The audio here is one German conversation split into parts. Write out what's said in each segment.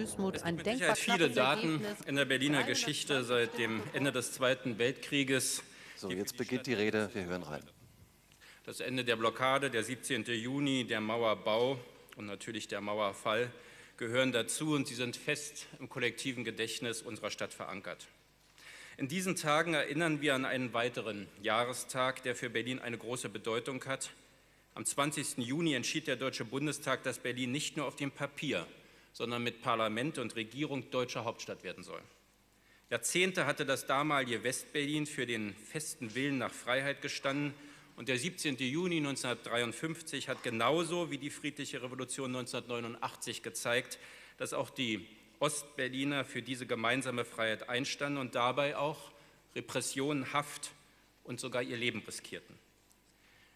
Höchstmut ein denkbar knappes Ergebnis. Es gibt mit Sicherheit viele Daten in der Berliner Geschichte seit dem Ende des Zweiten Weltkrieges. So, jetzt beginnt die Rede. Wir hören rein. Das Ende der Blockade, der 17. Juni, der Mauerbau und natürlich der Mauerfall gehören dazu und sie sind fest im kollektiven Gedächtnis unserer Stadt verankert. In diesen Tagen erinnern wir an einen weiteren Jahrestag, der für Berlin eine große Bedeutung hat. Am 20. Juni entschied der Deutsche Bundestag, dass Berlin nicht nur auf dem Papier, sondern mit Parlament und Regierung deutsche Hauptstadt werden soll. Jahrzehnte hatte das damalige Westberlin für den festen Willen nach Freiheit gestanden und der 17. Juni 1953 hat genauso wie die Friedliche Revolution 1989 gezeigt, dass auch die Ostberliner für diese gemeinsame Freiheit einstanden und dabei auch Repressionen, Haft und sogar ihr Leben riskierten.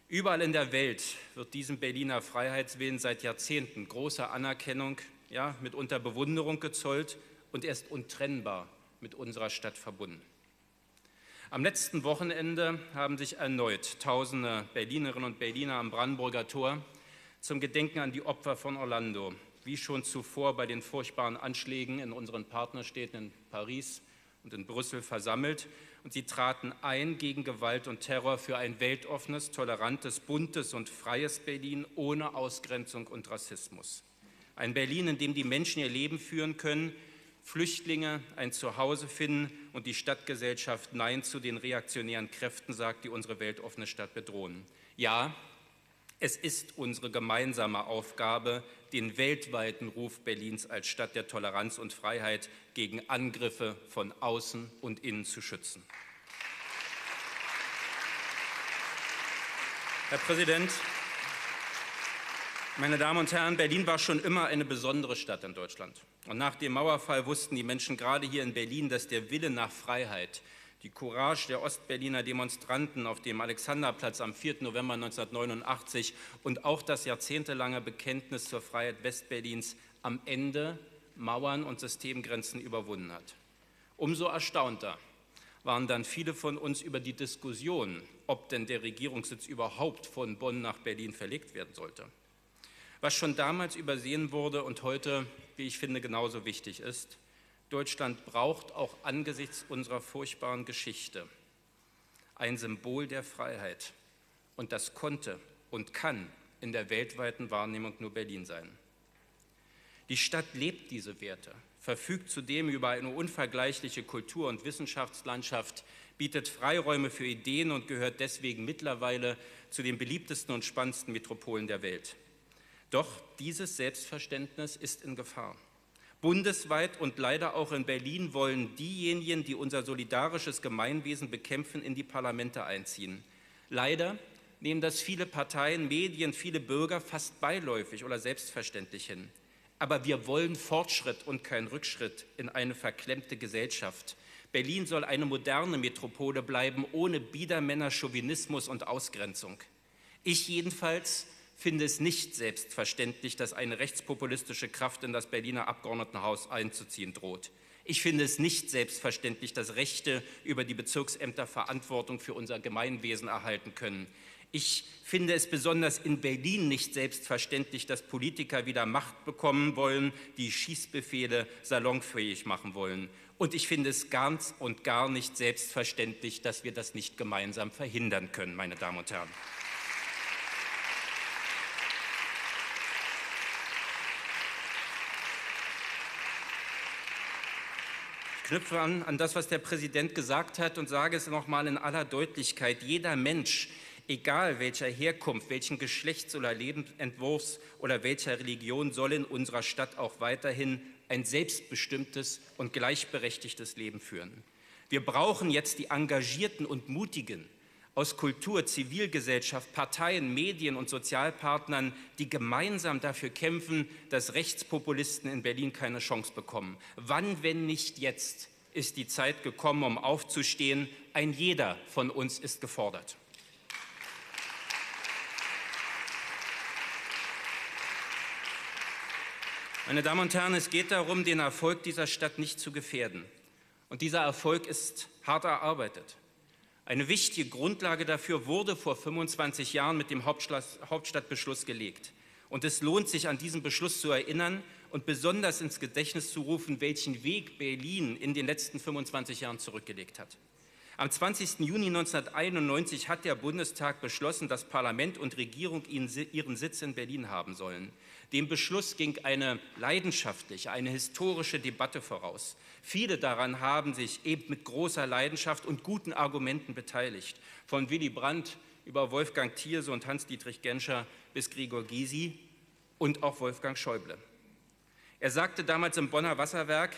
Überall in der Welt wird diesem Berliner Freiheitswillen seit Jahrzehnten große Anerkennung, ja, mitunter Bewunderung gezollt und erst untrennbar mit unserer Stadt verbunden. Am letzten Wochenende haben sich erneut Tausende Berlinerinnen und Berliner am Brandenburger Tor zum Gedenken an die Opfer von Orlando, wie schon zuvor bei den furchtbaren Anschlägen in unseren Partnerstädten in Paris und in Brüssel versammelt, und sie traten ein gegen Gewalt und Terror für ein weltoffenes, tolerantes, buntes und freies Berlin ohne Ausgrenzung und Rassismus. Ein Berlin, in dem die Menschen ihr Leben führen können, Flüchtlinge ein Zuhause finden und die Stadtgesellschaft Nein zu den reaktionären Kräften sagt, die unsere weltoffene Stadt bedrohen. Ja, es ist unsere gemeinsame Aufgabe, den weltweiten Ruf Berlins als Stadt der Toleranz und Freiheit gegen Angriffe von außen und innen zu schützen. Herr Präsident, meine Damen und Herren, Berlin war schon immer eine besondere Stadt in Deutschland. Und nach dem Mauerfall wussten die Menschen gerade hier in Berlin, dass der Wille nach Freiheit, die Courage der Ostberliner Demonstranten auf dem Alexanderplatz am 4. November 1989 und auch das jahrzehntelange Bekenntnis zur Freiheit Westberlins am Ende Mauern und Systemgrenzen überwunden hat. Umso erstaunter waren dann viele von uns über die Diskussion, ob denn der Regierungssitz überhaupt von Bonn nach Berlin verlegt werden sollte. Was schon damals übersehen wurde und heute, wie ich finde, genauso wichtig ist: Deutschland braucht auch angesichts unserer furchtbaren Geschichte ein Symbol der Freiheit. Und das konnte und kann in der weltweiten Wahrnehmung nur Berlin sein. Die Stadt lebt diese Werte, verfügt zudem über eine unvergleichliche Kultur- und Wissenschaftslandschaft, bietet Freiräume für Ideen und gehört deswegen mittlerweile zu den beliebtesten und spannendsten Metropolen der Welt. Doch dieses Selbstverständnis ist in Gefahr. Bundesweit und leider auch in Berlin wollen diejenigen, die unser solidarisches Gemeinwesen bekämpfen, in die Parlamente einziehen. Leider nehmen das viele Parteien, Medien, viele Bürger fast beiläufig oder selbstverständlich hin. Aber wir wollen Fortschritt und keinen Rückschritt in eine verklemmte Gesellschaft. Berlin soll eine moderne Metropole bleiben, ohne Biedermänner, Chauvinismus und Ausgrenzung. Ich jedenfalls finde es nicht selbstverständlich, dass eine rechtspopulistische Kraft in das Berliner Abgeordnetenhaus einzuziehen droht. Ich finde es nicht selbstverständlich, dass Rechte über die Bezirksämter Verantwortung für unser Gemeinwesen erhalten können. Ich finde es besonders in Berlin nicht selbstverständlich, dass Politiker wieder Macht bekommen wollen, die Schießbefehle salonfähig machen wollen. Und ich finde es ganz und gar nicht selbstverständlich, dass wir das nicht gemeinsam verhindern können, meine Damen und Herren. Ich knüpfe an das, was der Präsident gesagt hat, und sage es nochmal in aller Deutlichkeit: Jeder Mensch, egal welcher Herkunft, welchen Geschlechts- oder Lebensentwurfs oder welcher Religion, soll in unserer Stadt auch weiterhin ein selbstbestimmtes und gleichberechtigtes Leben führen. Wir brauchen jetzt die Engagierten und Mutigen aus Kultur, Zivilgesellschaft, Parteien, Medien und Sozialpartnern, die gemeinsam dafür kämpfen, dass Rechtspopulisten in Berlin keine Chance bekommen. Wann, wenn nicht jetzt, ist die Zeit gekommen, um aufzustehen? Ein jeder von uns ist gefordert. Meine Damen und Herren, es geht darum, den Erfolg dieser Stadt nicht zu gefährden. Und dieser Erfolg ist hart erarbeitet. Eine wichtige Grundlage dafür wurde vor 25 Jahren mit dem Hauptstadtbeschluss gelegt. Und es lohnt sich, an diesen Beschluss zu erinnern und besonders ins Gedächtnis zu rufen, welchen Weg Berlin in den letzten 25 Jahren zurückgelegt hat. Am 20. Juni 1991 hat der Bundestag beschlossen, dass Parlament und Regierung ihren Sitz in Berlin haben sollen. Dem Beschluss ging eine leidenschaftliche, eine historische Debatte voraus. Viele daran haben sich eben mit großer Leidenschaft und guten Argumenten beteiligt. Von Willy Brandt über Wolfgang Thierse und Hans-Dietrich Genscher bis Gregor Gysi und auch Wolfgang Schäuble. Er sagte damals im Bonner Wasserwerk,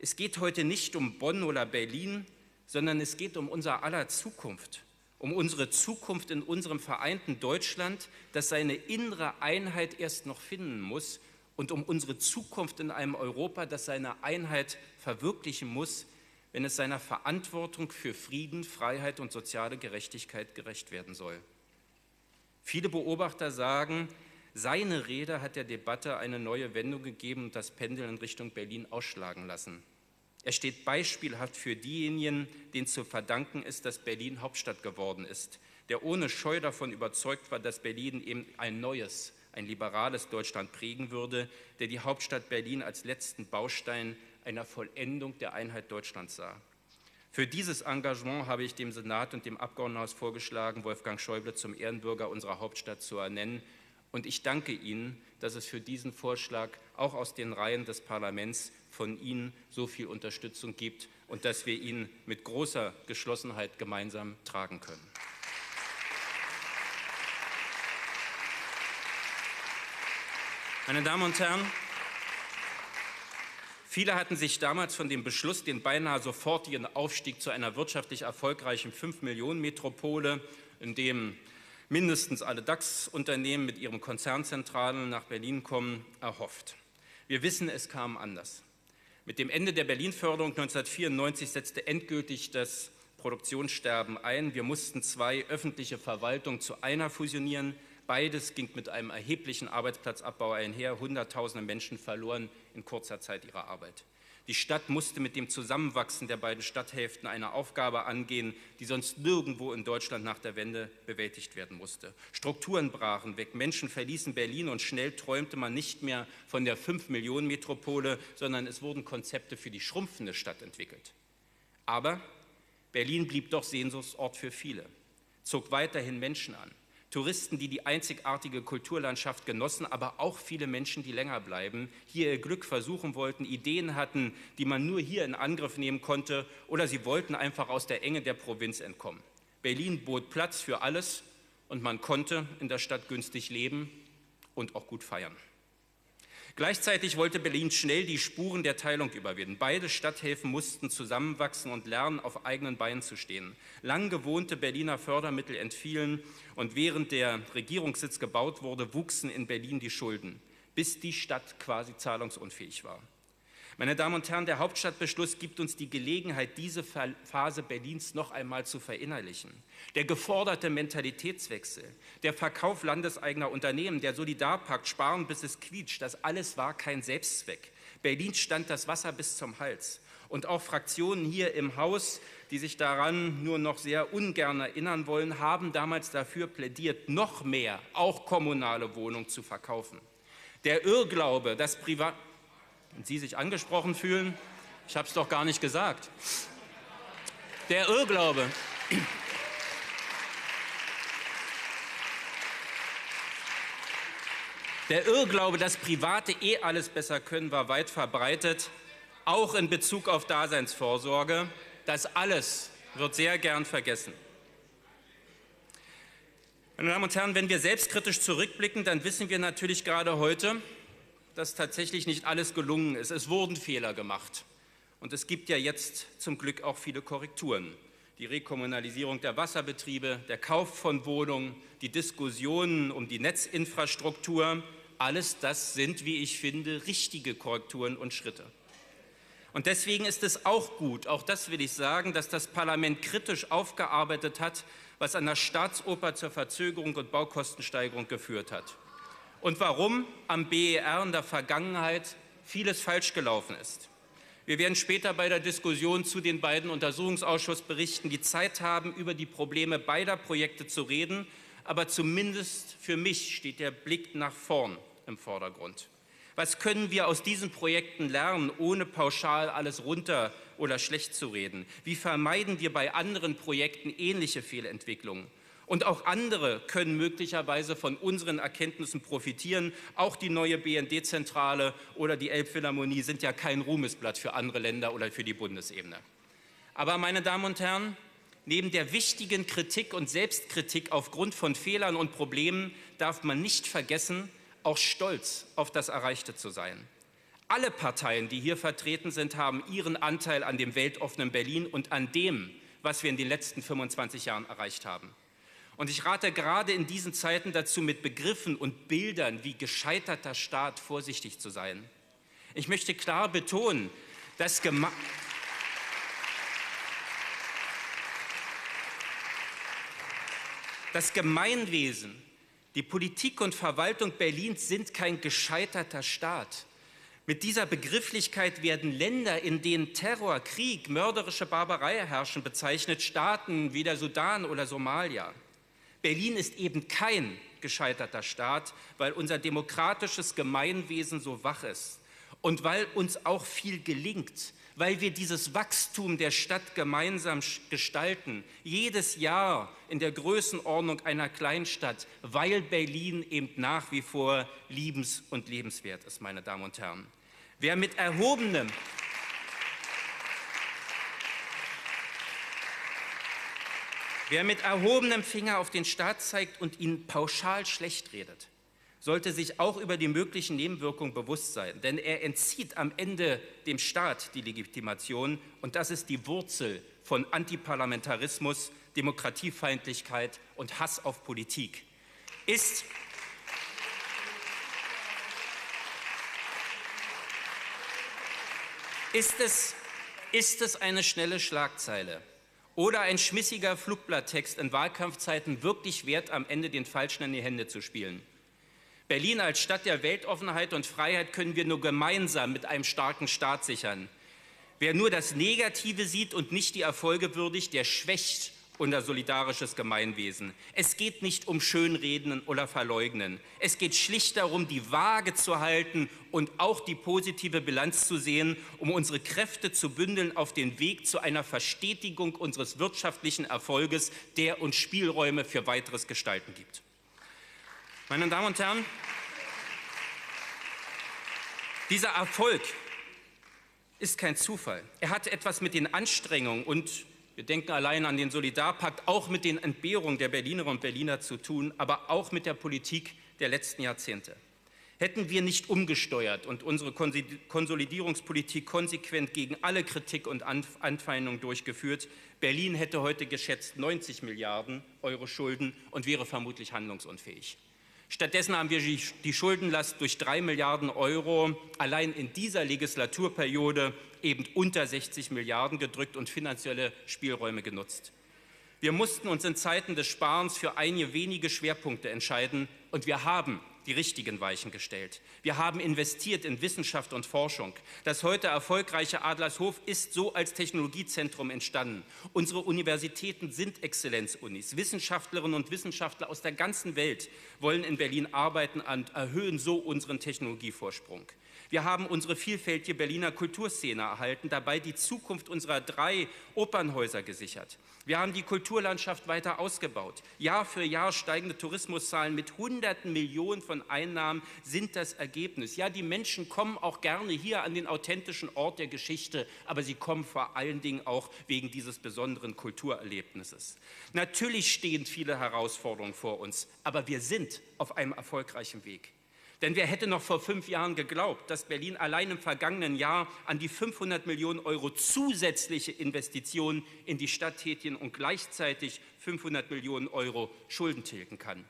es geht heute nicht um Bonn oder Berlin, sondern es geht um unser aller Zukunft, um unsere Zukunft in unserem vereinten Deutschland, das seine innere Einheit erst noch finden muss, und um unsere Zukunft in einem Europa, das seine Einheit verwirklichen muss, wenn es seiner Verantwortung für Frieden, Freiheit und soziale Gerechtigkeit gerecht werden soll. Viele Beobachter sagen, seine Rede hat der Debatte eine neue Wendung gegeben und das Pendel in Richtung Berlin ausschlagen lassen. Er steht beispielhaft für diejenigen, denen zu verdanken ist, dass Berlin Hauptstadt geworden ist, der ohne Scheu davon überzeugt war, dass Berlin eben ein neues, ein liberales Deutschland prägen würde, der die Hauptstadt Berlin als letzten Baustein einer Vollendung der Einheit Deutschlands sah. Für dieses Engagement habe ich dem Senat und dem Abgeordnetenhaus vorgeschlagen, Wolfgang Schäuble zum Ehrenbürger unserer Hauptstadt zu ernennen. Und ich danke Ihnen, dass es für diesen Vorschlag auch aus den Reihen des Parlaments von Ihnen so viel Unterstützung gibt und dass wir ihn mit großer Geschlossenheit gemeinsam tragen können. Meine Damen und Herren, viele hatten sich damals von dem Beschluss, den beinahe sofortigen Aufstieg zu einer wirtschaftlich erfolgreichen 5-Millionen-Metropole, in dem mindestens alle DAX-Unternehmen mit ihren Konzernzentralen nach Berlin kommen, erhofft. Wir wissen, es kam anders. Mit dem Ende der Berlin-Förderung 1994 setzte endgültig das Produktionssterben ein. Wir mussten zwei öffentliche Verwaltungen zu einer fusionieren. Beides ging mit einem erheblichen Arbeitsplatzabbau einher. Hunderttausende Menschen verloren in kurzer Zeit ihre Arbeit. Die Stadt musste mit dem Zusammenwachsen der beiden Stadthälften eine Aufgabe angehen, die sonst nirgendwo in Deutschland nach der Wende bewältigt werden musste. Strukturen brachen weg, Menschen verließen Berlin und schnell träumte man nicht mehr von der 5-Millionen-Metropole, sondern es wurden Konzepte für die schrumpfende Stadt entwickelt. Aber Berlin blieb doch Sehnsuchtsort für viele, zog weiterhin Menschen an. Touristen, die die einzigartige Kulturlandschaft genossen, aber auch viele Menschen, die länger bleiben, hier ihr Glück versuchen wollten, Ideen hatten, die man nur hier in Angriff nehmen konnte, oder sie wollten einfach aus der Enge der Provinz entkommen. Berlin bot Platz für alles und man konnte in der Stadt günstig leben und auch gut feiern. Gleichzeitig wollte Berlin schnell die Spuren der Teilung überwinden. Beide Stadthälfen mussten zusammenwachsen und lernen, auf eigenen Beinen zu stehen. Lang gewohnte Berliner Fördermittel entfielen und während der Regierungssitz gebaut wurde, wuchsen in Berlin die Schulden, bis die Stadt quasi zahlungsunfähig war. Meine Damen und Herren, der Hauptstadtbeschluss gibt uns die Gelegenheit, diese Phase Berlins noch einmal zu verinnerlichen. Der geforderte Mentalitätswechsel, der Verkauf landeseigener Unternehmen, der Solidarpakt, Sparen bis es quietscht, das alles war kein Selbstzweck. Berlin stand das Wasser bis zum Hals. Und auch Fraktionen hier im Haus, die sich daran nur noch sehr ungern erinnern wollen, haben damals dafür plädiert, noch mehr, auch kommunale Wohnungen zu verkaufen. Der Irrglaube, dass Privat... Und Sie sich angesprochen fühlen? Ich habe es doch gar nicht gesagt. Der Irrglaube. Der Irrglaube, dass Private alles besser können, war weit verbreitet, auch in Bezug auf Daseinsvorsorge. Das alles wird sehr gern vergessen. Meine Damen und Herren, wenn wir selbstkritisch zurückblicken, dann wissen wir natürlich gerade heute, dass tatsächlich nicht alles gelungen ist. Es wurden Fehler gemacht. Und es gibt ja jetzt zum Glück auch viele Korrekturen. Die Rekommunalisierung der Wasserbetriebe, der Kauf von Wohnungen, die Diskussionen um die Netzinfrastruktur, alles das sind, wie ich finde, richtige Korrekturen und Schritte. Und deswegen ist es auch gut, auch das will ich sagen, dass das Parlament kritisch aufgearbeitet hat, was an der Staatsoper zur Verzögerung und Baukostensteigerung geführt hat. Und warum am BER in der Vergangenheit vieles falsch gelaufen ist. Wir werden später bei der Diskussion zu den beiden Untersuchungsausschussberichten die Zeit haben, über die Probleme beider Projekte zu reden. Aber zumindest für mich steht der Blick nach vorn im Vordergrund. Was können wir aus diesen Projekten lernen, ohne pauschal alles runter oder schlecht zu reden? Wie vermeiden wir bei anderen Projekten ähnliche Fehlentwicklungen? Und auch andere können möglicherweise von unseren Erkenntnissen profitieren. Auch die neue BND-Zentrale oder die Elbphilharmonie sind ja kein Ruhmesblatt für andere Länder oder für die Bundesebene. Aber, meine Damen und Herren, neben der wichtigen Kritik und Selbstkritik aufgrund von Fehlern und Problemen darf man nicht vergessen, auch stolz auf das Erreichte zu sein. Alle Parteien, die hier vertreten sind, haben ihren Anteil an dem weltoffenen Berlin und an dem, was wir in den letzten 25 Jahren erreicht haben. Und ich rate gerade in diesen Zeiten dazu, mit Begriffen und Bildern wie gescheiterter Staat vorsichtig zu sein. Ich möchte klar betonen, dass das Gemeinwesen, die Politik und Verwaltung Berlins sind kein gescheiterter Staat. Mit dieser Begrifflichkeit werden Länder, in denen Terror, Krieg, mörderische Barbarei herrschen, bezeichnet, Staaten wie der Sudan oder Somalia. Berlin ist eben kein gescheiterter Staat, weil unser demokratisches Gemeinwesen so wach ist und weil uns auch viel gelingt, weil wir dieses Wachstum der Stadt gemeinsam gestalten, jedes Jahr in der Größenordnung einer Kleinstadt, weil Berlin eben nach wie vor liebens- und lebenswert ist, meine Damen und Herren. Wer mit erhobenem Finger auf den Staat zeigt und ihn pauschal schlecht redet, sollte sich auch über die möglichen Nebenwirkungen bewusst sein. Denn er entzieht am Ende dem Staat die Legitimation. Und das ist die Wurzel von Antiparlamentarismus, Demokratiefeindlichkeit und Hass auf Politik. Ist es eine schnelle Schlagzeile oder ein schmissiger Flugblatttext in Wahlkampfzeiten wirklich wert, am Ende den Falschen in die Hände zu spielen? Berlin als Stadt der Weltoffenheit und Freiheit können wir nur gemeinsam mit einem starken Staat sichern. Wer nur das Negative sieht und nicht die Erfolge würdigt, der schwächt unser solidarisches Gemeinwesen. Es geht nicht um Schönreden oder Verleugnen. Es geht schlicht darum, die Waage zu halten und auch die positive Bilanz zu sehen, um unsere Kräfte zu bündeln auf dem Weg zu einer Verstetigung unseres wirtschaftlichen Erfolges, der uns Spielräume für weiteres Gestalten gibt. Meine Damen und Herren, dieser Erfolg ist kein Zufall. Er hat etwas mit den Anstrengungen und, wir denken allein an den Solidarpakt, auch mit den Entbehrungen der Berlinerinnen und Berliner zu tun, aber auch mit der Politik der letzten Jahrzehnte. Hätten wir nicht umgesteuert und unsere Konsolidierungspolitik konsequent gegen alle Kritik und Anfeindungen durchgeführt, Berlin hätte heute geschätzt 90 Milliarden Euro Schulden und wäre vermutlich handlungsunfähig. Stattdessen haben wir die Schuldenlast durch 3 Milliarden Euro allein in dieser Legislaturperiode eben unter 60 Milliarden gedrückt und finanzielle Spielräume genutzt. Wir mussten uns in Zeiten des Sparens für einige wenige Schwerpunkte entscheiden, und wir haben die richtigen Weichen gestellt. Wir haben investiert in Wissenschaft und Forschung. Das heute erfolgreiche Adlershof ist so als Technologiezentrum entstanden. Unsere Universitäten sind Exzellenzunis. Wissenschaftlerinnen und Wissenschaftler aus der ganzen Welt wollen in Berlin arbeiten und erhöhen so unseren Technologievorsprung. Wir haben unsere vielfältige Berliner Kulturszene erhalten, dabei die Zukunft unserer 3 Opernhäuser gesichert. Wir haben die Kulturlandschaft weiter ausgebaut. Jahr für Jahr steigende Tourismuszahlen mit hunderten Millionen von Einnahmen sind das Ergebnis. Ja, die Menschen kommen auch gerne hier an den authentischen Ort der Geschichte, aber sie kommen vor allen Dingen auch wegen dieses besonderen Kulturerlebnisses. Natürlich stehen viele Herausforderungen vor uns, aber wir sind auf einem erfolgreichen Weg. Denn wer hätte noch vor 5 Jahren geglaubt, dass Berlin allein im vergangenen Jahr an die 500 Millionen Euro zusätzliche Investitionen in die Stadt tätigen und gleichzeitig 500 Millionen Euro Schulden tilgen kann?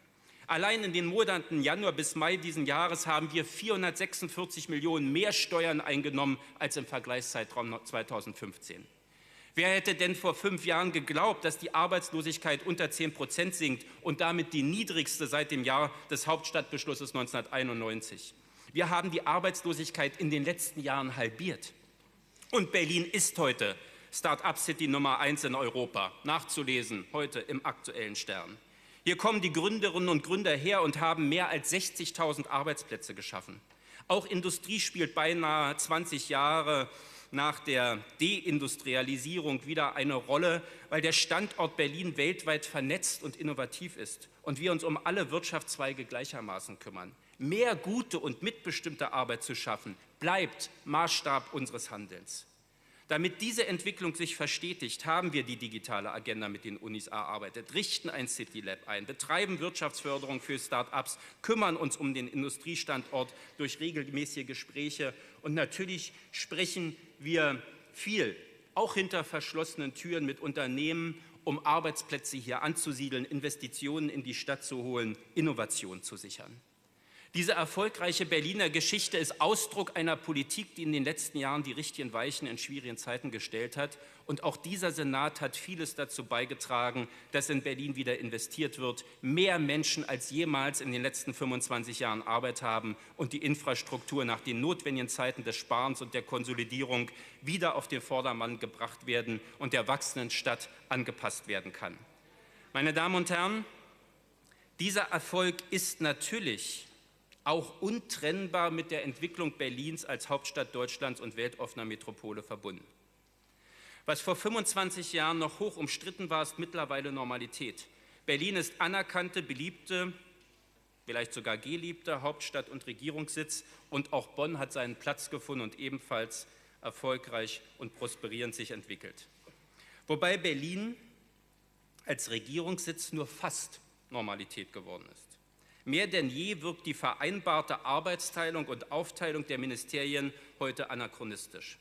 Allein in den Monaten Januar bis Mai diesen Jahres haben wir 446 Millionen mehr Steuern eingenommen als im Vergleichszeitraum 2015. Wer hätte denn vor 5 Jahren geglaubt, dass die Arbeitslosigkeit unter 10% sinkt und damit die niedrigste seit dem Jahr des Hauptstadtbeschlusses 1991? Wir haben die Arbeitslosigkeit in den letzten Jahren halbiert. Und Berlin ist heute Start-up-City Nummer 1 in Europa. Nachzulesen heute im Aktuellen Stern. Hier kommen die Gründerinnen und Gründer her und haben mehr als 60.000 Arbeitsplätze geschaffen. Auch Industrie spielt beinahe 20 Jahre nach der Deindustrialisierung wieder eine Rolle, weil der Standort Berlin weltweit vernetzt und innovativ ist und wir uns um alle Wirtschaftszweige gleichermaßen kümmern. Mehr gute und mitbestimmte Arbeit zu schaffen, bleibt Maßstab unseres Handelns. Damit diese Entwicklung sich verstetigt, haben wir die digitale Agenda mit den Unis erarbeitet, richten ein City Lab ein, betreiben Wirtschaftsförderung für Start-ups, kümmern uns um den Industriestandort durch regelmäßige Gespräche und natürlich sprechen wir viel, auch hinter verschlossenen Türen mit Unternehmen, um Arbeitsplätze hier anzusiedeln, Investitionen in die Stadt zu holen, Innovation zu sichern. Diese erfolgreiche Berliner Geschichte ist Ausdruck einer Politik, die in den letzten Jahren die richtigen Weichen in schwierigen Zeiten gestellt hat. Und auch dieser Senat hat vieles dazu beigetragen, dass in Berlin wieder investiert wird, mehr Menschen als jemals in den letzten 25 Jahren Arbeit haben und die Infrastruktur nach den notwendigen Zeiten des Sparens und der Konsolidierung wieder auf den Vordermann gebracht werden und der wachsenden Stadt angepasst werden kann. Meine Damen und Herren, dieser Erfolg ist natürlich auch untrennbar mit der Entwicklung Berlins als Hauptstadt Deutschlands und weltoffener Metropole verbunden. Was vor 25 Jahren noch hoch umstritten war, ist mittlerweile Normalität. Berlin ist anerkannte, beliebte, vielleicht sogar geliebte Hauptstadt und Regierungssitz, und auch Bonn hat seinen Platz gefunden und ebenfalls erfolgreich und prosperierend sich entwickelt. Wobei Berlin als Regierungssitz nur fast Normalität geworden ist. Mehr denn je wirkt die vereinbarte Arbeitsteilung und Aufteilung der Ministerien heute anachronistisch.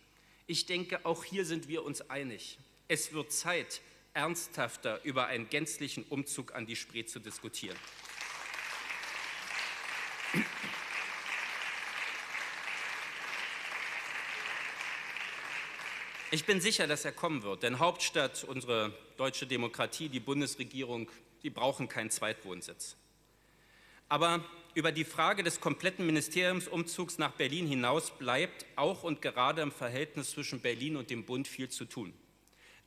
Ich denke, auch hier sind wir uns einig. Es wird Zeit, ernsthafter über einen gänzlichen Umzug an die Spree zu diskutieren. Ich bin sicher, dass er kommen wird, denn Hauptstadt, unsere deutsche Demokratie, die Bundesregierung, die brauchen keinen Zweitwohnsitz. Aber über die Frage des kompletten Ministeriumsumzugs nach Berlin hinaus bleibt auch und gerade im Verhältnis zwischen Berlin und dem Bund viel zu tun.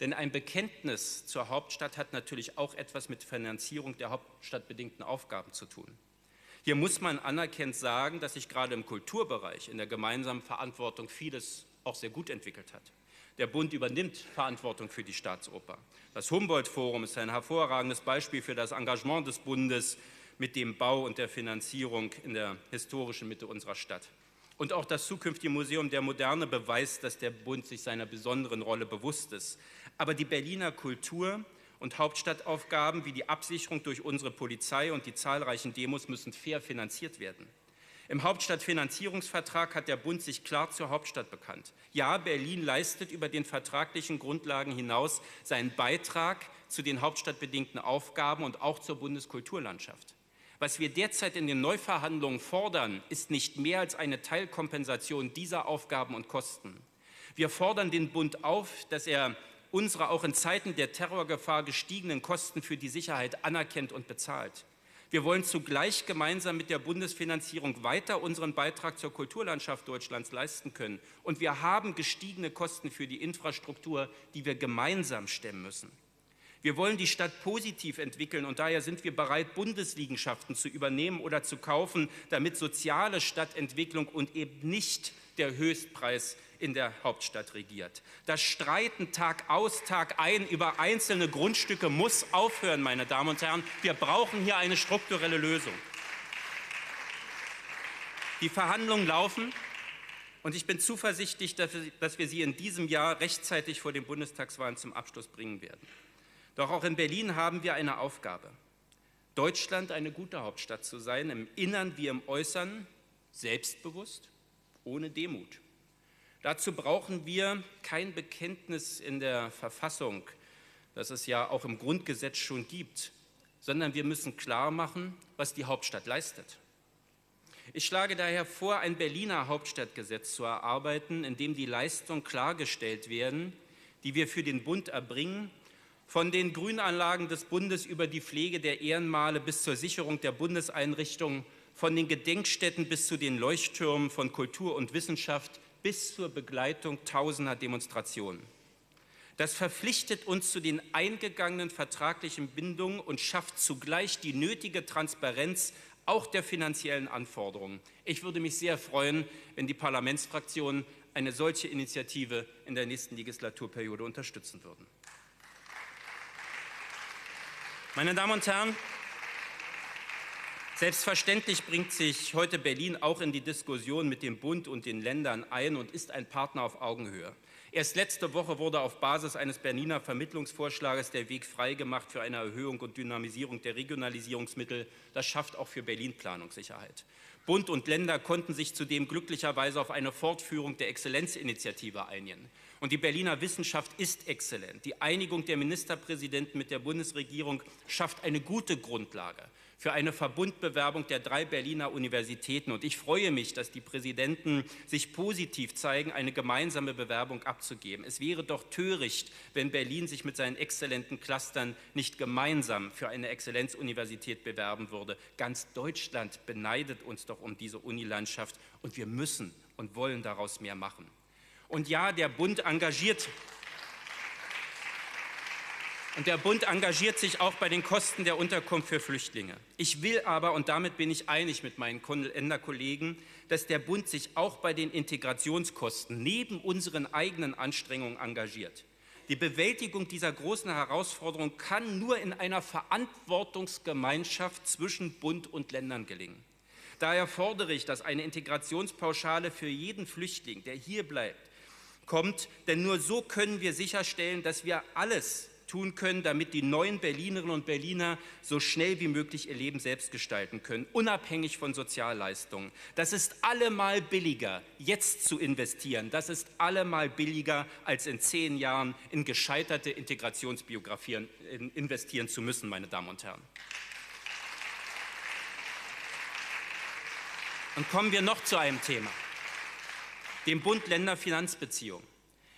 Denn ein Bekenntnis zur Hauptstadt hat natürlich auch etwas mit Finanzierung der hauptstadtbedingten Aufgaben zu tun. Hier muss man anerkennend sagen, dass sich gerade im Kulturbereich in der gemeinsamen Verantwortung vieles auch sehr gut entwickelt hat. Der Bund übernimmt Verantwortung für die Staatsoper. Das Humboldt-Forum ist ein hervorragendes Beispiel für das Engagement des Bundes mit dem Bau und der Finanzierung in der historischen Mitte unserer Stadt. Und auch das zukünftige Museum der Moderne beweist, dass der Bund sich seiner besonderen Rolle bewusst ist. Aber die Berliner Kultur- und Hauptstadtaufgaben wie die Absicherung durch unsere Polizei und die zahlreichen Demos müssen fair finanziert werden. Im Hauptstadtfinanzierungsvertrag hat der Bund sich klar zur Hauptstadt bekannt. Ja, Berlin leistet über den vertraglichen Grundlagen hinaus seinen Beitrag zu den hauptstadtbedingten Aufgaben und auch zur Bundeskulturlandschaft. Was wir derzeit in den Neuverhandlungen fordern, ist nicht mehr als eine Teilkompensation dieser Aufgaben und Kosten. Wir fordern den Bund auf, dass er unsere auch in Zeiten der Terrorgefahr gestiegenen Kosten für die Sicherheit anerkennt und bezahlt. Wir wollen zugleich gemeinsam mit der Bundesfinanzierung weiter unseren Beitrag zur Kulturlandschaft Deutschlands leisten können. Und wir haben gestiegene Kosten für die Infrastruktur, die wir gemeinsam stemmen müssen. Wir wollen die Stadt positiv entwickeln und daher sind wir bereit, Bundesliegenschaften zu übernehmen oder zu kaufen, damit soziale Stadtentwicklung und eben nicht der Höchstpreis in der Hauptstadt regiert. Das Streiten Tag aus, Tag ein über einzelne Grundstücke muss aufhören, meine Damen und Herren. Wir brauchen hier eine strukturelle Lösung. Die Verhandlungen laufen. Und ich bin zuversichtlich, dass wir sie in diesem Jahr rechtzeitig vor den Bundestagswahlen zum Abschluss bringen werden. Doch auch in Berlin haben wir eine Aufgabe, Deutschland eine gute Hauptstadt zu sein, im Innern wie im Äußern, selbstbewusst, ohne Demut. Dazu brauchen wir kein Bekenntnis in der Verfassung, das es ja auch im Grundgesetz schon gibt, sondern wir müssen klar machen, was die Hauptstadt leistet. Ich schlage daher vor, ein Berliner Hauptstadtgesetz zu erarbeiten, in dem die Leistungen klargestellt werden, die wir für den Bund erbringen, von den Grünanlagen des Bundes über die Pflege der Ehrenmale bis zur Sicherung der Bundeseinrichtungen, von den Gedenkstätten bis zu den Leuchttürmen, von Kultur und Wissenschaft bis zur Begleitung tausender Demonstrationen. Das verpflichtet uns zu den eingegangenen vertraglichen Bindungen und schafft zugleich die nötige Transparenz auch der finanziellen Anforderungen. Ich würde mich sehr freuen, wenn die Parlamentsfraktionen eine solche Initiative in der nächsten Legislaturperiode unterstützen würden. Meine Damen und Herren, selbstverständlich bringt sich heute Berlin auch in die Diskussion mit dem Bund und den Ländern ein und ist ein Partner auf Augenhöhe. Erst letzte Woche wurde auf Basis eines Berliner Vermittlungsvorschlages der Weg freigemacht für eine Erhöhung und Dynamisierung der Regionalisierungsmittel. Das schafft auch für Berlin Planungssicherheit. Bund und Länder konnten sich zudem glücklicherweise auf eine Fortführung der Exzellenzinitiative einigen. Und die Berliner Wissenschaft ist exzellent. Die Einigung der Ministerpräsidenten mit der Bundesregierung schafft eine gute Grundlage für eine Verbundbewerbung der 3 Berliner Universitäten. Und ich freue mich, dass die Präsidenten sich positiv zeigen, eine gemeinsame Bewerbung abzugeben. Es wäre doch töricht, wenn Berlin sich mit seinen exzellenten Clustern nicht gemeinsam für eine Exzellenzuniversität bewerben würde. Ganz Deutschland beneidet uns doch um diese Unilandschaft, und wir müssen und wollen daraus mehr machen. Und ja, der Bund engagiert sich auch bei den Kosten der Unterkunft für Flüchtlinge. Ich will aber, und damit bin ich einig mit meinen Länderkollegen, dass der Bund sich auch bei den Integrationskosten neben unseren eigenen Anstrengungen engagiert. Die Bewältigung dieser großen Herausforderung kann nur in einer Verantwortungsgemeinschaft zwischen Bund und Ländern gelingen. Daher fordere ich, dass eine Integrationspauschale für jeden Flüchtling, der hier kommt, denn nur so können wir sicherstellen, dass wir alles tun können, damit die neuen Berlinerinnen und Berliner so schnell wie möglich ihr Leben selbst gestalten können, unabhängig von Sozialleistungen. Das ist allemal billiger, jetzt zu investieren. Das ist allemal billiger, als in 10 Jahren in gescheiterte Integrationsbiografien investieren zu müssen, meine Damen und Herren. Und kommen wir noch zu einem Thema, dem Bund-Länder-Finanzbeziehung.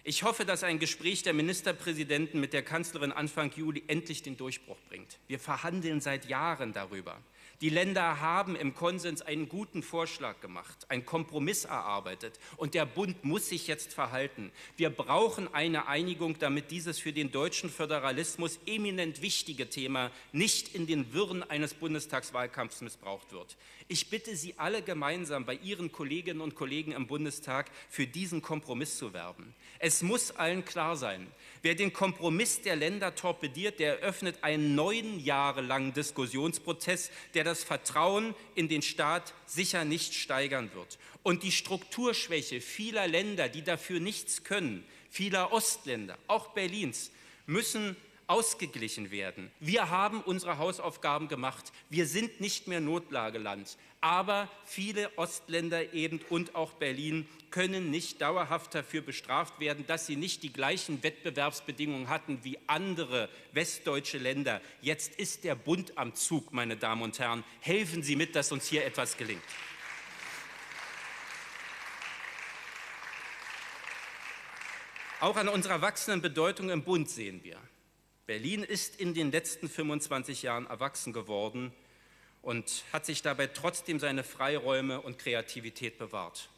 Ich hoffe, dass ein Gespräch der Ministerpräsidenten mit der Kanzlerin Anfang Juli endlich den Durchbruch bringt. Wir verhandeln seit Jahren darüber. Die Länder haben im Konsens einen guten Vorschlag gemacht, einen Kompromiss erarbeitet, und der Bund muss sich jetzt verhalten. Wir brauchen eine Einigung, damit dieses für den deutschen Föderalismus eminent wichtige Thema nicht in den Wirren eines Bundestagswahlkampfs missbraucht wird. Ich bitte Sie alle gemeinsam bei Ihren Kolleginnen und Kollegen im Bundestag für diesen Kompromiss zu werben. Es muss allen klar sein, wer den Kompromiss der Länder torpediert, der eröffnet einen 9 Jahre langen Diskussionsprozess, der das Vertrauen in den Staat sicher nicht steigern wird. Und die Strukturschwäche vieler Länder, die dafür nichts können, vieler Ostländer, auch Berlins, müssen ausgeglichen werden. Wir haben unsere Hausaufgaben gemacht. Wir sind nicht mehr Notlageland. Aber viele Ostländer eben und auch Berlin können nicht dauerhaft dafür bestraft werden, dass sie nicht die gleichen Wettbewerbsbedingungen hatten wie andere westdeutsche Länder. Jetzt ist der Bund am Zug, meine Damen und Herren. Helfen Sie mit, dass uns hier etwas gelingt. Auch an unserer wachsenden Bedeutung im Bund sehen wir: Berlin ist in den letzten 25 Jahren erwachsen geworden und hat sich dabei trotzdem seine Freiräume und Kreativität bewahrt.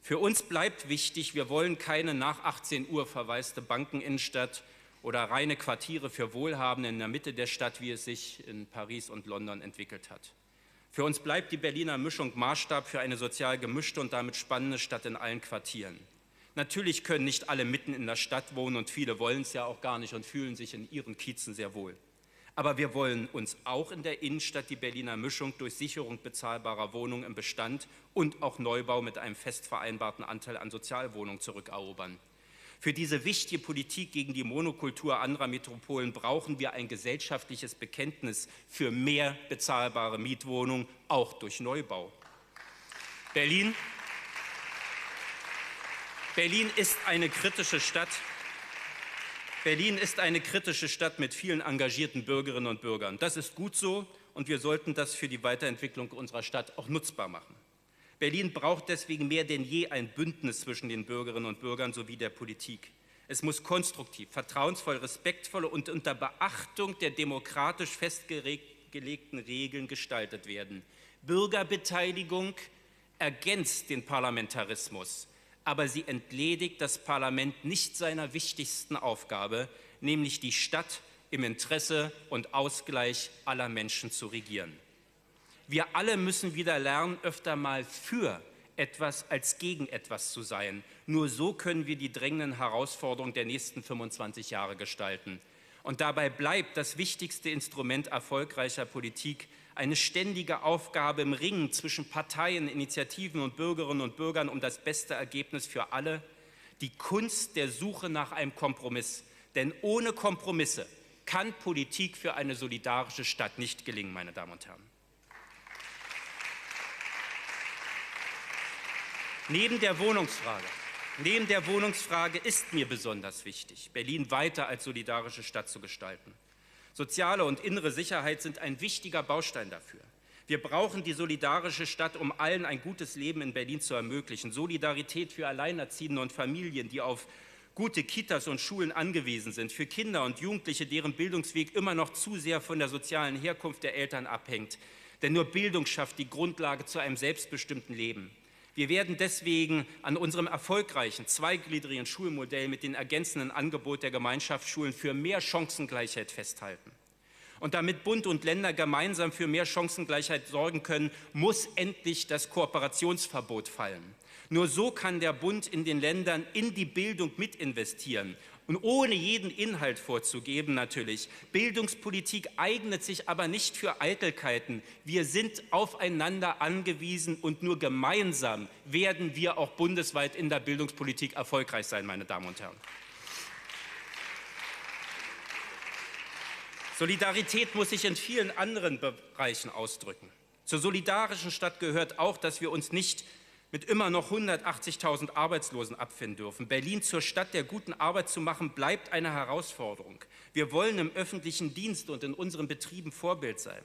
Für uns bleibt wichtig, wir wollen keine nach 18 Uhr verwaiste Bankeninnenstadt oder reine Quartiere für Wohlhabende in der Mitte der Stadt, wie es sich in Paris und London entwickelt hat. Für uns bleibt die Berliner Mischung Maßstab für eine sozial gemischte und damit spannende Stadt in allen Quartieren. Natürlich können nicht alle mitten in der Stadt wohnen, und viele wollen es ja auch gar nicht und fühlen sich in ihren Kiezen sehr wohl. Aber wir wollen uns auch in der Innenstadt die Berliner Mischung durch Sicherung bezahlbarer Wohnungen im Bestand und auch Neubau mit einem fest vereinbarten Anteil an Sozialwohnungen zurückerobern. Für diese wichtige Politik gegen die Monokultur anderer Metropolen brauchen wir ein gesellschaftliches Bekenntnis für mehr bezahlbare Mietwohnungen, auch durch Neubau. Berlin ist eine kritische Stadt. Berlin ist eine kritische Stadt mit vielen engagierten Bürgerinnen und Bürgern. Das ist gut so, und wir sollten das für die Weiterentwicklung unserer Stadt auch nutzbar machen. Berlin braucht deswegen mehr denn je ein Bündnis zwischen den Bürgerinnen und Bürgern sowie der Politik. Es muss konstruktiv, vertrauensvoll, respektvoll und unter Beachtung der demokratisch festgelegten Regeln gestaltet werden. Bürgerbeteiligung ergänzt den Parlamentarismus, aber sie entledigt das Parlament nicht seiner wichtigsten Aufgabe, nämlich die Stadt im Interesse und Ausgleich aller Menschen zu regieren. wir alle müssen wieder lernen, öfter mal für etwas als gegen etwas zu sein. Nur so können wir die drängenden Herausforderungen der nächsten 25 Jahre gestalten. Und dabei bleibt das wichtigste Instrument erfolgreicher Politik eine ständige Aufgabe im Ringen zwischen Parteien, Initiativen und Bürgerinnen und Bürgern um das beste Ergebnis für alle, die Kunst der Suche nach einem Kompromiss. Denn ohne Kompromisse kann Politik für eine solidarische Stadt nicht gelingen, meine Damen und Herren. Neben der Wohnungsfrage ist mir besonders wichtig, Berlin weiter als solidarische Stadt zu gestalten. Soziale und innere Sicherheit sind ein wichtiger Baustein dafür. Wir brauchen die solidarische Stadt, um allen ein gutes Leben in Berlin zu ermöglichen. Solidarität für Alleinerziehende und Familien, die auf gute Kitas und Schulen angewiesen sind, für Kinder und Jugendliche, deren Bildungsweg immer noch zu sehr von der sozialen Herkunft der Eltern abhängt. Denn nur Bildung schafft die Grundlage zu einem selbstbestimmten Leben. Wir werden deswegen an unserem erfolgreichen zweigliedrigen Schulmodell mit dem ergänzenden Angebot der Gemeinschaftsschulen für mehr Chancengleichheit festhalten. Und damit Bund und Länder gemeinsam für mehr Chancengleichheit sorgen können, muss endlich das Kooperationsverbot fallen. Nur so kann der Bund in den Ländern in die Bildung mitinvestieren. Und ohne jeden Inhalt vorzugeben natürlich. Bildungspolitik eignet sich aber nicht für Eitelkeiten. Wir sind aufeinander angewiesen und nur gemeinsam werden wir auch bundesweit in der Bildungspolitik erfolgreich sein, meine Damen und Herren. Solidarität muss sich in vielen anderen Bereichen ausdrücken. Zur solidarischen Stadt gehört auch, dass wir uns nicht mit immer noch 180.000 Arbeitslosen abfinden dürfen. Berlin zur Stadt der guten Arbeit zu machen, bleibt eine Herausforderung. Wir wollen im öffentlichen Dienst und in unseren Betrieben Vorbild sein.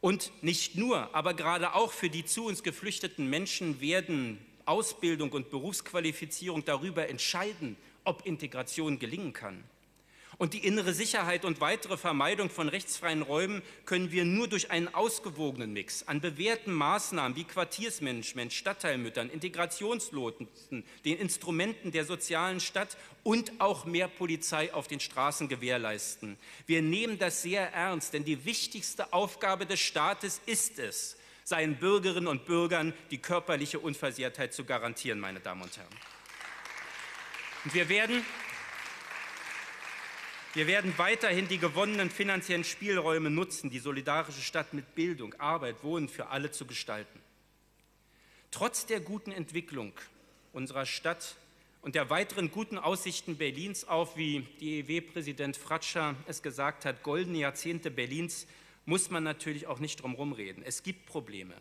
Und nicht nur, aber gerade auch für die zu uns geflüchteten Menschen werden Ausbildung und Berufsqualifizierung darüber entscheiden, ob Integration gelingen kann. Und die innere Sicherheit und weitere Vermeidung von rechtsfreien Räumen können wir nur durch einen ausgewogenen Mix an bewährten Maßnahmen wie Quartiersmanagement, Stadtteilmüttern, Integrationslotsen, den Instrumenten der sozialen Stadt und auch mehr Polizei auf den Straßen gewährleisten. Wir nehmen das sehr ernst, denn die wichtigste Aufgabe des Staates ist es, seinen Bürgerinnen und Bürgern die körperliche Unversehrtheit zu garantieren, meine Damen und Herren. Und wir werden weiterhin die gewonnenen finanziellen Spielräume nutzen, die solidarische Stadt mit Bildung, Arbeit, Wohnen für alle zu gestalten. Trotz der guten Entwicklung unserer Stadt und der weiteren guten Aussichten Berlins auf, wie DEW-Präsident Fratzscher es gesagt hat, goldene Jahrzehnte Berlins, muss man natürlich auch nicht drum herum reden. Es gibt Probleme.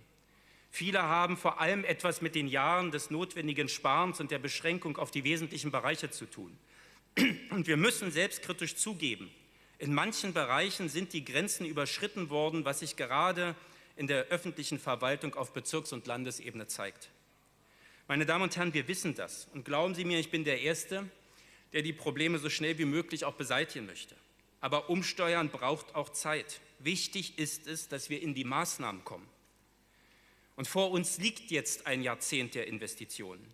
Viele haben vor allem etwas mit den Jahren des notwendigen Sparens und der Beschränkung auf die wesentlichen Bereiche zu tun. Und wir müssen selbstkritisch zugeben, in manchen Bereichen sind die Grenzen überschritten worden, was sich gerade in der öffentlichen Verwaltung auf Bezirks- und Landesebene zeigt. Meine Damen und Herren, wir wissen das. Und glauben Sie mir, ich bin der Erste, der die Probleme so schnell wie möglich auch beseitigen möchte. Aber Umsteuern braucht auch Zeit. Wichtig ist es, dass wir in die Maßnahmen kommen. Und vor uns liegt jetzt ein Jahrzehnt der Investitionen.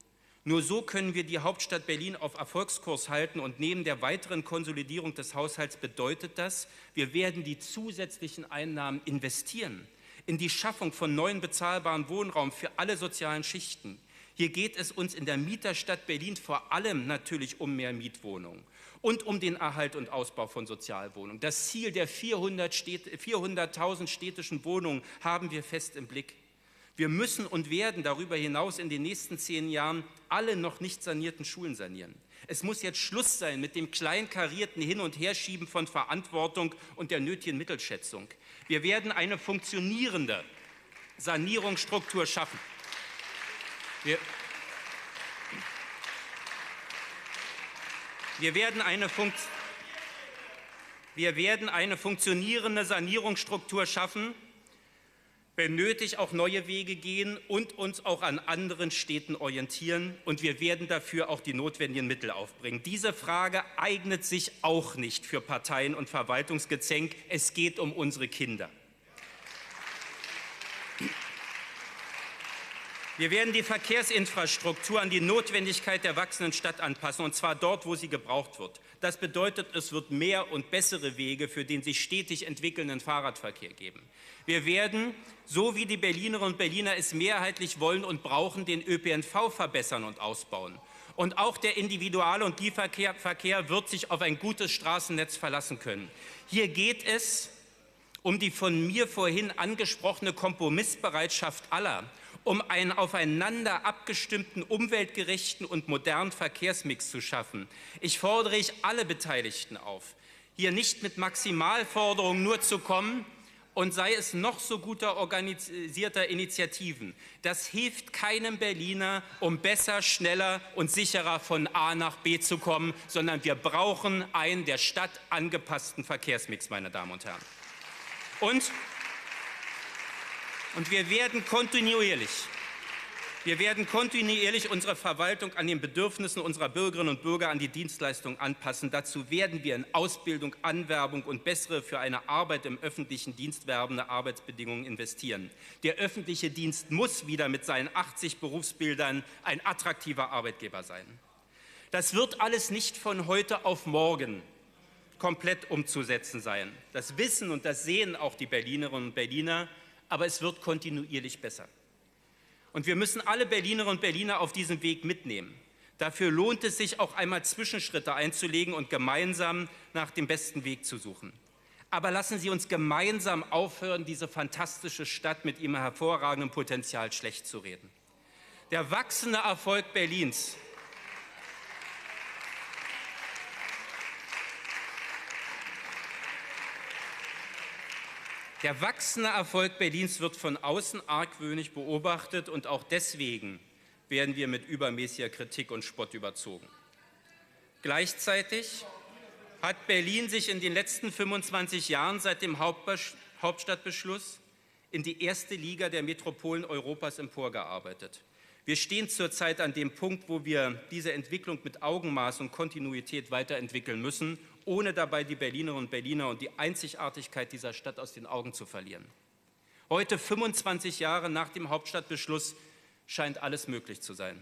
Nur so können wir die Hauptstadt Berlin auf Erfolgskurs halten und neben der weiteren Konsolidierung des Haushalts bedeutet das, wir werden die zusätzlichen Einnahmen investieren in die Schaffung von neuen bezahlbaren Wohnraum für alle sozialen Schichten. Hier geht es uns in der Mieterstadt Berlin vor allem natürlich um mehr Mietwohnungen und um den Erhalt und Ausbau von Sozialwohnungen. Das Ziel der 400.000 städtischen Wohnungen haben wir fest im Blick. Wir müssen und werden darüber hinaus in den nächsten 10 Jahren alle noch nicht sanierten Schulen sanieren. Es muss jetzt Schluss sein mit dem kleinkarierten Hin- und Herschieben von Verantwortung und der nötigen Mittelschätzung. Wir werden eine funktionierende Sanierungsstruktur schaffen. Wir werden eine funktionierende Sanierungsstruktur schaffen, wenn nötig auch neue Wege gehen und uns auch an anderen Städten orientieren. Und wir werden dafür auch die notwendigen Mittel aufbringen. Diese Frage eignet sich auch nicht für Parteien und Verwaltungsgezänk. Es geht um unsere Kinder. Wir werden die Verkehrsinfrastruktur an die Notwendigkeit der wachsenden Stadt anpassen, und zwar dort, wo sie gebraucht wird. Das bedeutet, es wird mehr und bessere Wege für den sich stetig entwickelnden Fahrradverkehr geben. Wir werden, so wie die Berlinerinnen und Berliner es mehrheitlich wollen und brauchen, den ÖPNV verbessern und ausbauen. Und auch der Individual- und Lieferverkehr wird sich auf ein gutes Straßennetz verlassen können. Hier geht es um die von mir vorhin angesprochene Kompromissbereitschaft aller, um einen aufeinander abgestimmten, umweltgerechten und modernen Verkehrsmix zu schaffen. Ich fordere alle Beteiligten auf, hier nicht mit Maximalforderungen nur zu kommen, und sei es noch so guter organisierter Initiativen. Das hilft keinem Berliner, um besser, schneller und sicherer von A nach B zu kommen, sondern wir brauchen einen der Stadt angepassten Verkehrsmix, meine Damen und Herren. Und wir werden kontinuierlich unsere Verwaltung an den Bedürfnissen unserer Bürgerinnen und Bürger, an die Dienstleistungen anpassen. Dazu werden wir in Ausbildung, Anwerbung und bessere, für eine Arbeit im öffentlichen Dienst werbende Arbeitsbedingungen investieren. Der öffentliche Dienst muss wieder mit seinen 80 Berufsbildern ein attraktiver Arbeitgeber sein. Das wird alles nicht von heute auf morgen komplett umzusetzen sein. Das wissen und das sehen auch die Berlinerinnen und Berliner, aber es wird kontinuierlich besser. Und wir müssen alle Berlinerinnen und Berliner auf diesem Weg mitnehmen. Dafür lohnt es sich, auch einmal Zwischenschritte einzulegen und gemeinsam nach dem besten Weg zu suchen. Aber lassen Sie uns gemeinsam aufhören, diese fantastische Stadt mit ihrem hervorragenden Potenzial schlecht zu reden. Der wachsende Erfolg Berlins wird von außen argwöhnisch beobachtet, und auch deswegen werden wir mit übermäßiger Kritik und Spott überzogen. Gleichzeitig hat Berlin sich in den letzten 25 Jahren seit dem Hauptstadtbeschluss in die erste Liga der Metropolen Europas emporgearbeitet. Wir stehen zurzeit an dem Punkt, wo wir diese Entwicklung mit Augenmaß und Kontinuität weiterentwickeln müssen, ohne dabei die Berlinerinnen und Berliner und die Einzigartigkeit dieser Stadt aus den Augen zu verlieren. Heute, 25 Jahre nach dem Hauptstadtbeschluss, scheint alles möglich zu sein.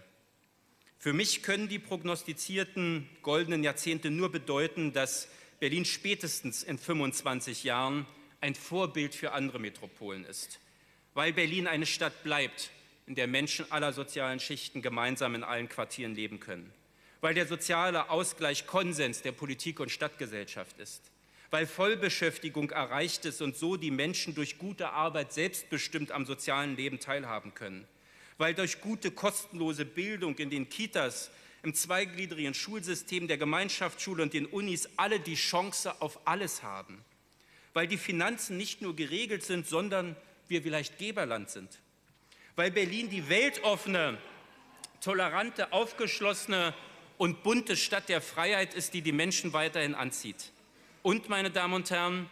Für mich können die prognostizierten goldenen Jahrzehnte nur bedeuten, dass Berlin spätestens in 25 Jahren ein Vorbild für andere Metropolen ist, weil Berlin eine Stadt bleibt, in der Menschen aller sozialen Schichten gemeinsam in allen Quartieren leben können, weil der soziale Ausgleich Konsens der Politik und Stadtgesellschaft ist, weil Vollbeschäftigung erreicht ist und so die Menschen durch gute Arbeit selbstbestimmt am sozialen Leben teilhaben können, weil durch gute kostenlose Bildung in den Kitas, im zweigliedrigen Schulsystem, der Gemeinschaftsschule und den Unis alle die Chance auf alles haben, weil die Finanzen nicht nur geregelt sind, sondern wir vielleicht Geberland sind, weil Berlin die weltoffene, tolerante, aufgeschlossene und bunte Stadt der Freiheit ist, die die Menschen weiterhin anzieht. Und, meine Damen und Herren,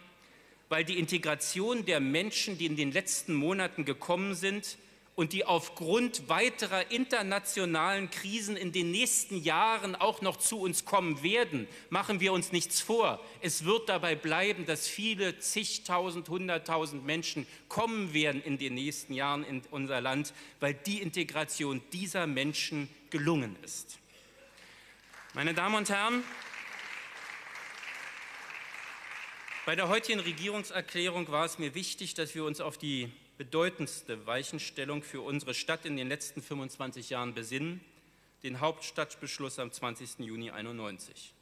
weil die Integration der Menschen, die in den letzten Monaten gekommen sind und die aufgrund weiterer internationalen Krisen in den nächsten Jahren auch noch zu uns kommen werden, machen wir uns nichts vor. Es wird dabei bleiben, dass viele zigtausend, hunderttausend Menschen kommen werden in den nächsten Jahren in unser Land, weil die Integration dieser Menschen gelungen ist. Meine Damen und Herren, bei der heutigen Regierungserklärung war es mir wichtig, dass wir uns auf die bedeutendste Weichenstellung für unsere Stadt in den letzten 25 Jahren besinnen, den Hauptstadtbeschluss am 20. Juni 1991.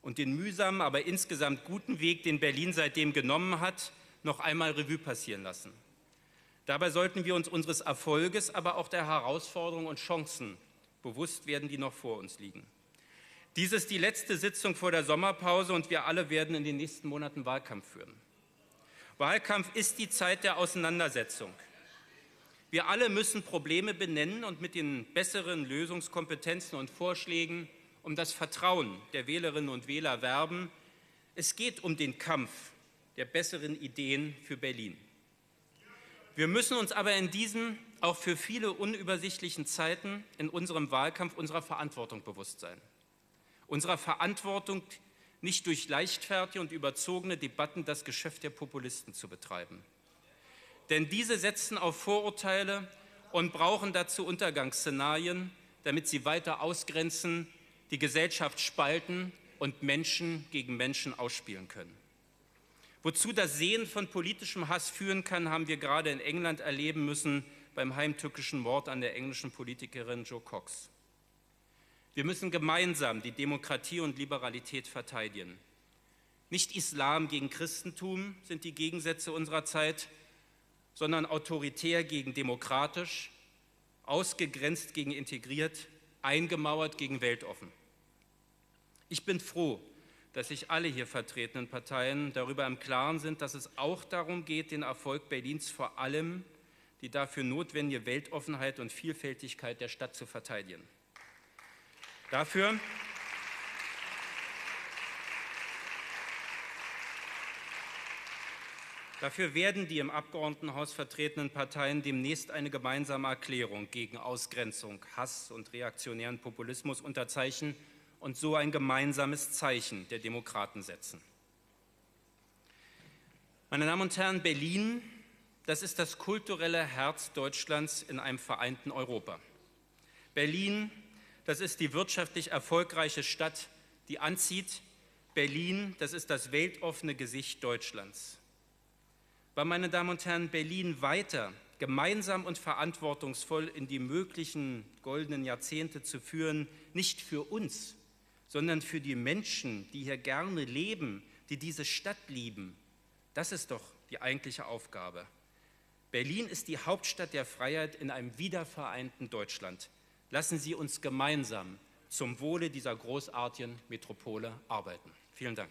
Und den mühsamen, aber insgesamt guten Weg, den Berlin seitdem genommen hat, noch einmal Revue passieren lassen. Dabei sollten wir uns unseres Erfolges, aber auch der Herausforderungen und Chancen bewusst werden, die noch vor uns liegen. Dies ist die letzte Sitzung vor der Sommerpause, und wir alle werden in den nächsten Monaten Wahlkampf führen. Wahlkampf ist die Zeit der Auseinandersetzung. Wir alle müssen Probleme benennen und mit den besseren Lösungskompetenzen und Vorschlägen um das Vertrauen der Wählerinnen und Wähler werben. Es geht um den Kampf der besseren Ideen für Berlin. Wir müssen uns aber in diesen auch für viele unübersichtlichen Zeiten in unserem Wahlkampf unserer Verantwortung bewusst sein. Unserer Verantwortung, nicht durch leichtfertige und überzogene Debatten das Geschäft der Populisten zu betreiben. Denn diese setzen auf Vorurteile und brauchen dazu Untergangsszenarien, damit sie weiter ausgrenzen, die Gesellschaft spalten und Menschen gegen Menschen ausspielen können. Wozu das Sehen von politischem Hass führen kann, haben wir gerade in England erleben müssen beim heimtückischen Mord an der englischen Politikerin Jo Cox. Wir müssen gemeinsam die Demokratie und Liberalität verteidigen. Nicht Islam gegen Christentum sind die Gegensätze unserer Zeit, sondern autoritär gegen demokratisch, ausgegrenzt gegen integriert, eingemauert gegen weltoffen. Ich bin froh, dass sich alle hier vertretenen Parteien darüber im Klaren sind, dass es auch darum geht, den Erfolg Berlins, vor allem die dafür notwendige Weltoffenheit und Vielfältigkeit der Stadt, zu verteidigen. Dafür werden die im Abgeordnetenhaus vertretenen Parteien demnächst eine gemeinsame Erklärung gegen Ausgrenzung, Hass und reaktionären Populismus unterzeichnen und so ein gemeinsames Zeichen der Demokraten setzen. Meine Damen und Herren, Berlin, das ist das kulturelle Herz Deutschlands in einem vereinten Europa. Berlin, das ist die wirtschaftlich erfolgreiche Stadt, die anzieht. Berlin, das ist das weltoffene Gesicht Deutschlands. Weil, meine Damen und Herren, Berlin weiter gemeinsam und verantwortungsvoll in die möglichen goldenen Jahrzehnte zu führen, nicht für uns, sondern für die Menschen, die hier gerne leben, die diese Stadt lieben, das ist doch die eigentliche Aufgabe. Berlin ist die Hauptstadt der Freiheit in einem wiedervereinten Deutschland. Lassen Sie uns gemeinsam zum Wohle dieser großartigen Metropole arbeiten. Vielen Dank.